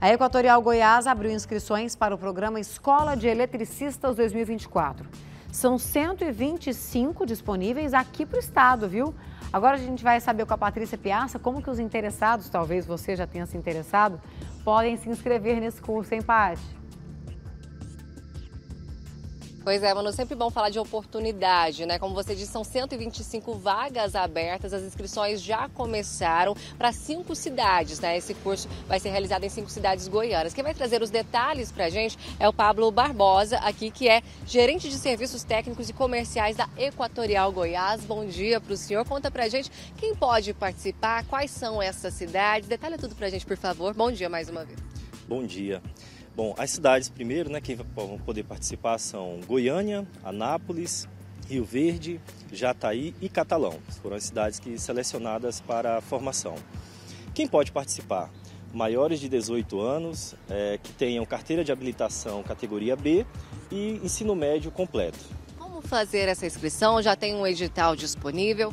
A Equatorial Goiás abriu inscrições para o programa Escola de Eletricistas 2024. São 125 disponíveis aqui para o estado, viu? Agora a gente vai saber com a Patrícia Piaça como que os interessados, talvez você já tenha se interessado, podem se inscrever nesse curso, hein, Paty? Pois é, Manu, sempre bom falar de oportunidade, né? Como você disse, são 125 vagas abertas, as inscrições já começaram para 5 cidades, né? Esse curso vai ser realizado em 5 cidades goianas. Quem vai trazer os detalhes para a gente é o Pablo Barbosa, aqui que é gerente de serviços técnicos e comerciais da Equatorial Goiás. Bom dia para o senhor, conta para a gente quem pode participar, quais são essas cidades, detalha tudo para a gente, por favor. Bom dia mais uma vez. Bom dia. Bom, as cidades primeiro, né, que vão poder participar são Goiânia, Anápolis, Rio Verde, Jataí e Catalão. Foram as cidades que selecionadas para a formação. Quem pode participar? Maiores de 18 anos, que tenham carteira de habilitação categoria B e ensino médio completo. Como fazer essa inscrição? Já tem um edital disponível?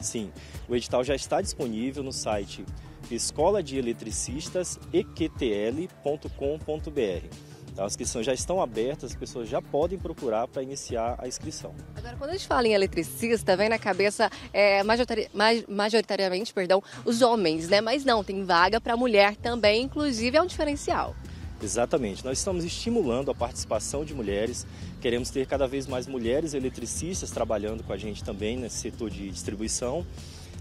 Sim, o edital já está disponível no site Escola de Eletricistas, eqtl.com.br. As inscrições já estão abertas, as pessoas já podem procurar para iniciar a inscrição. Agora, quando a gente fala em eletricista, vem na cabeça majoritariamente, os homens, né? Mas não, tem vaga para mulher também, inclusive é um diferencial. Exatamente, nós estamos estimulando a participação de mulheres, queremos ter cada vez mais mulheres eletricistas trabalhando com a gente também nesse setor de distribuição.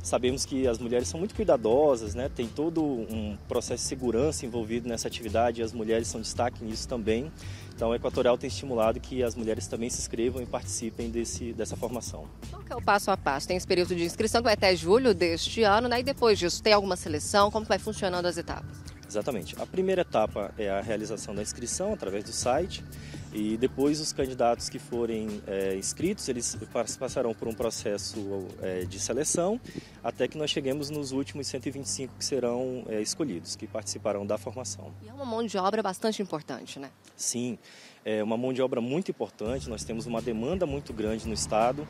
Sabemos que as mulheres são muito cuidadosas, né? Tem todo um processo de segurança envolvido nessa atividade e as mulheres são destaque nisso também. Então, a Equatorial tem estimulado que as mulheres também se inscrevam e participem dessa formação. Qual que é o passo a passo? Tem esse período de inscrição que vai até julho deste ano, né? E depois disso, tem alguma seleção? Como vai funcionando as etapas? Exatamente. A primeira etapa é a realização da inscrição através do site e depois os candidatos que forem inscritos, eles passarão por um processo de seleção até que nós cheguemos nos últimos 125 que serão escolhidos, que participarão da formação. E é uma mão de obra bastante importante, né? Sim, é uma mão de obra muito importante, nós temos uma demanda muito grande no estado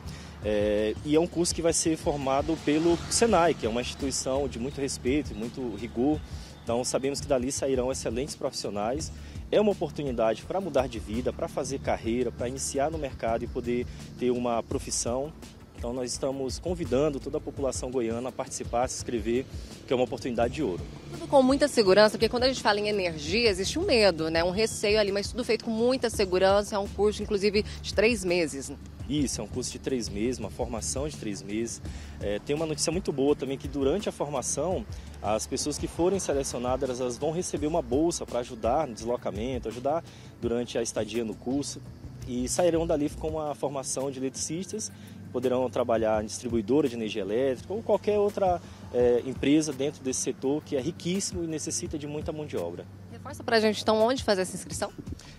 e é um curso que vai ser formado pelo SENAI, que é uma instituição de muito respeito e muito rigor. Então, sabemos que dali sairão excelentes profissionais. É uma oportunidade para mudar de vida, para fazer carreira, para iniciar no mercado e poder ter uma profissão. Então, nós estamos convidando toda a população goiana a participar, a se inscrever, que é uma oportunidade de ouro. Tudo com muita segurança, porque quando a gente fala em energia, existe um medo, né? Um receio ali, mas tudo feito com muita segurança. É um curso, inclusive, de 3 meses. Isso, é um curso de 3 meses, uma formação de 3 meses. Tem uma notícia muito boa também, que durante a formação, as pessoas que forem selecionadas, elas vão receber uma bolsa para ajudar no deslocamento, ajudar durante a estadia no curso. E sairão dali com uma formação de eletricistas, poderão trabalhar em distribuidora de energia elétrica ou qualquer outra empresa dentro desse setor que é riquíssimo e necessita de muita mão de obra. Reforça para a gente então onde fazer essa inscrição?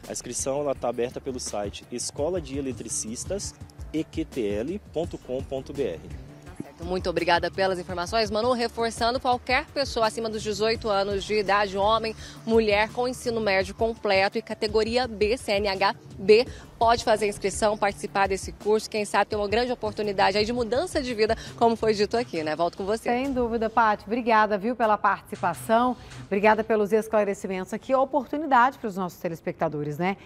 A inscrição está aberta pelo site Escola de Eletricistas, eqtl.com.br. Muito obrigada pelas informações, Manu. Reforçando, qualquer pessoa acima dos 18 anos de idade, homem, mulher, com ensino médio completo e categoria B, CNH B, pode fazer inscrição, participar desse curso. Quem sabe tem uma grande oportunidade aí de mudança de vida, como foi dito aqui, né? Volto com você. Sem dúvida, Paty. Obrigada, viu, pela participação. Obrigada pelos esclarecimentos aqui. Oportunidade para os nossos telespectadores, né?